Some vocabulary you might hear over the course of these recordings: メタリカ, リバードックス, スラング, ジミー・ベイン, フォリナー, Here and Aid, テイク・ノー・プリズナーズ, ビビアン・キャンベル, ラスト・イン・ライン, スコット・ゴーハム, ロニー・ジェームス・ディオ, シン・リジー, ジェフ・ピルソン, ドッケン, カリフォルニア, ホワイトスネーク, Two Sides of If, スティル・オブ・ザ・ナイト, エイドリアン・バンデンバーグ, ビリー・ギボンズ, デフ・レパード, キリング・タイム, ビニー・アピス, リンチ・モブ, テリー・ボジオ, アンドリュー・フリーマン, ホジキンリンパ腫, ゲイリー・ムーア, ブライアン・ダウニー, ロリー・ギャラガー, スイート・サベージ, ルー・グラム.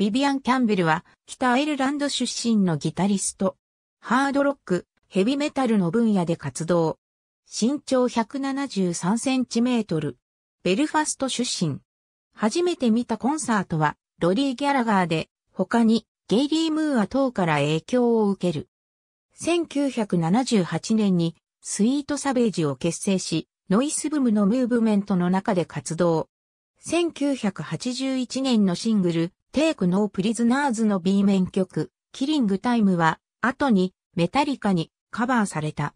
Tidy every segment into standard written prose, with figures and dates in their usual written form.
ビビアン・キャンベルは北アイルランド出身のギタリスト。ハードロック、ヘビメタルの分野で活動。身長173センチメートル。ベルファスト出身。初めて見たコンサートはロリー・ギャラガーで、他にゲイリー・ムーア等から影響を受ける。1978年にスイート・サベージを結成し、ノイスブームのムーブメントの中で活動。1981年のシングル、Take No Prisoners の B 面曲、Killing Time は、後にメタリカにカバーされた。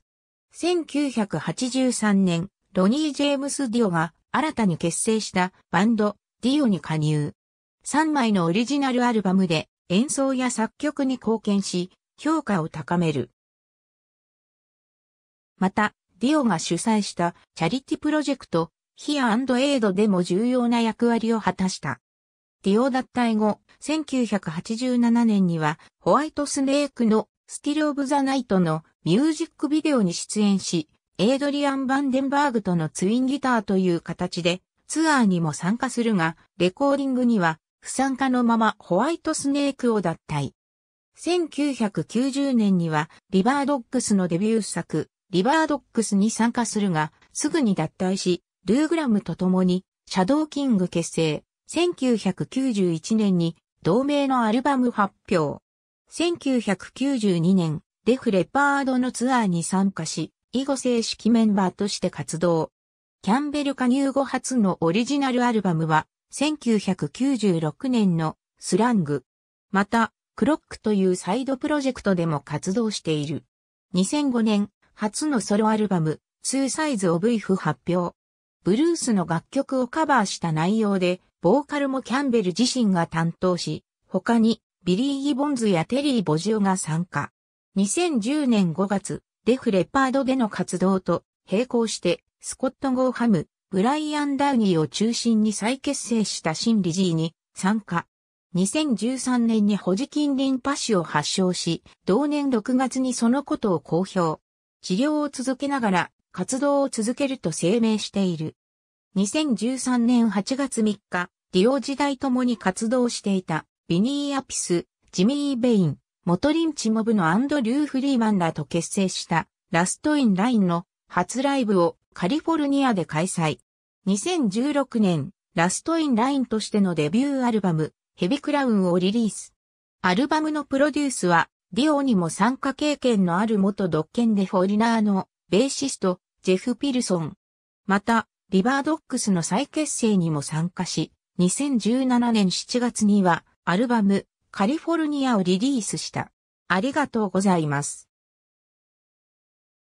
1983年、ロニー・ジェームス・ディオが新たに結成したバンド、ディオに加入。3枚のオリジナルアルバムで演奏や作曲に貢献し、評価を高める。また、ディオが主催したチャリティプロジェクト、Here and Aid でも重要な役割を果たした。ディオ脱退後、1987年には、ホワイトスネークのStill of the Nightのミュージックビデオに出演し、エイドリアン・バンデンバーグとのツインギターという形でツアーにも参加するが、レコーディングには不参加のままホワイトスネークを脱退。1990年には、リバードックスのデビュー作、リバードックスに参加するが、すぐに脱退し、ルー・グラムと共に、シャドーキング結成。1991年に、同名のアルバム発表。1992年、デフ・レパードのツアーに参加し、以後正式メンバーとして活動。キャンベル加入後初のオリジナルアルバムは、1996年のスラング。また、クロックというサイドプロジェクトでも活動している。2005年、初のソロアルバム、Two Sides of If 発表。ブルースの楽曲をカバーした内容で、ボーカルもキャンベル自身が担当し、他にビリー・ギボンズやテリー・ボジオが参加。2010年5月、デフ・レパードでの活動と並行して、スコット・ゴーハム、ブライアン・ダウニーを中心に再結成したシン・リジーに参加。2013年にホジキンリンパ腫を発症し、同年6月にそのことを公表。治療を続けながら活動を続けると声明している。2013年8月3日、ディオ時代ともに活動していたビニー・アピス、ジミー・ベイン、元リンチモブのアンドリュー・フリーマンらと結成したラスト・イン・ラインの初ライブをカリフォルニアで開催。2016年、ラスト・イン・ラインとしてのデビューアルバム、ヘビクラウンをリリース。アルバムのプロデュースは、ディオにも参加経験のある元ドッケン・デフォリナーのベーシスト、ジェフ・ピルソン。また、リバードックスの再結成にも参加し、2017年7月には、アルバム、カリフォルニアをリリースした。ありがとうございます。